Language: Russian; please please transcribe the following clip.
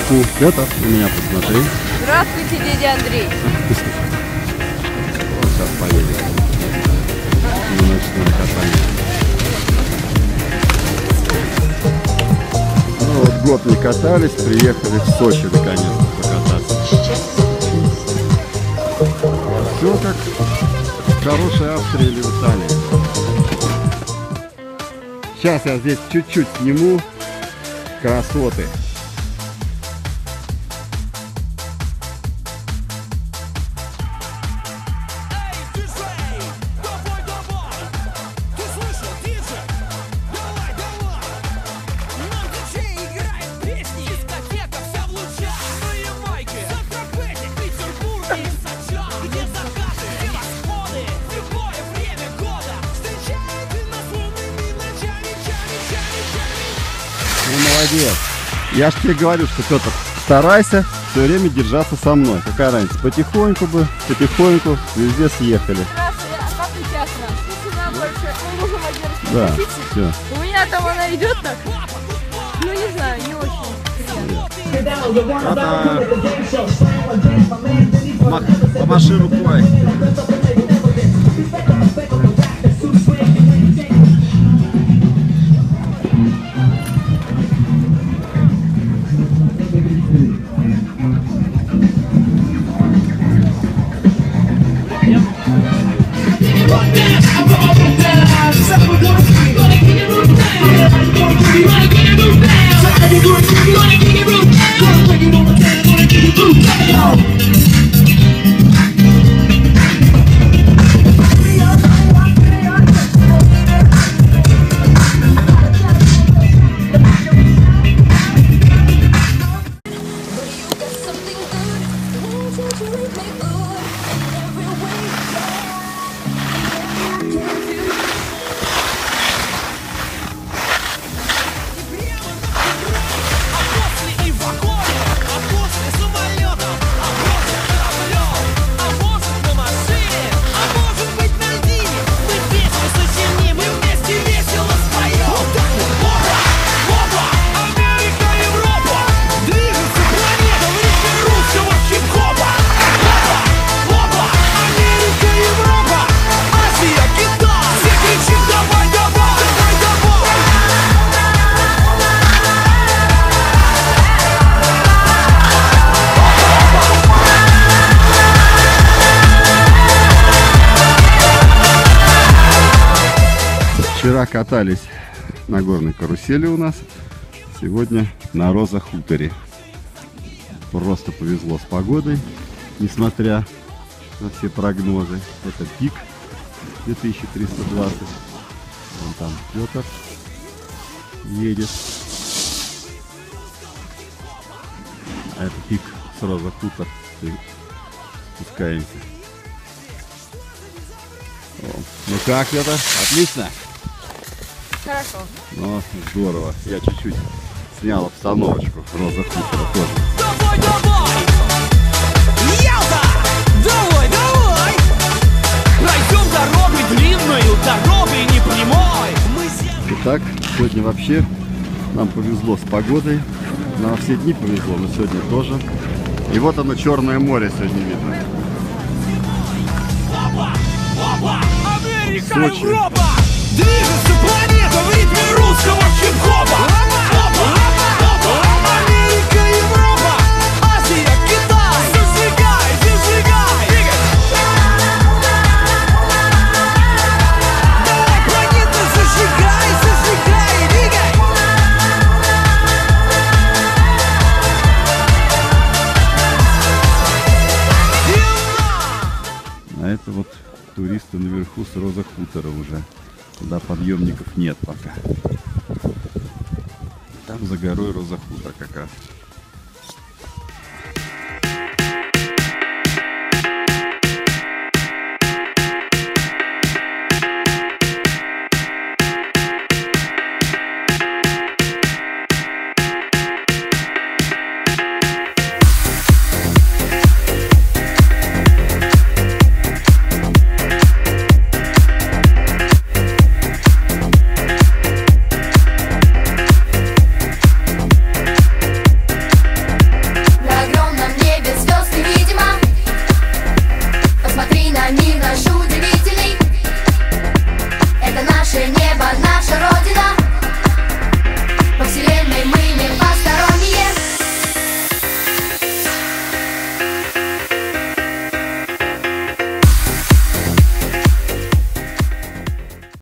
азбуку Петр у меня, посмотри. Здравствуйте, дядя Андрей. Вот сейчас поедем. Немножечное катание. Ну вот год не катались, приехали в Сочи наконец покататься. Все как в хорошей Австрии или в Италии. Сейчас я здесь чуть-чуть сниму красоты. Молодец. Я ж тебе говорю, что, Петр, старайся все время держаться со мной. Какая разница? Потихоньку бы, потихоньку везде съехали. Да, все. У меня там она идет так. Ну не знаю, не очень. Помаши рукой. Вчера катались на горной карусели у нас, сегодня на Роза Хуторе. Просто повезло с погодой, несмотря на все прогнозы. Это пик 2320. Вон там Петр едет. А это пик с Роза Хутор. Спускаемся. Ну как это? Отлично! Хорошо. Ну, здорово. Я чуть-чуть снял обстановочку Роза Хутора тоже. Давай, давай! Ялта! Давай, давай! Пройдем дорогу длинную, дорогой не прямой! Итак, сегодня вообще нам повезло с погодой. Нам все дни повезло, но сегодня тоже. И вот оно, Черное море сегодня видно. Америка, Европа! Движется планета в ритме русского хип-хопа. Америка, Европа, Азия, Китай. Зажигай, зажигай. Давай, планета, зажигай, зажигай, двигай. А это вот туристы наверху с Роза Хутора уже. Туда подъемников нет пока. Там за горой Роза Хутор как раз.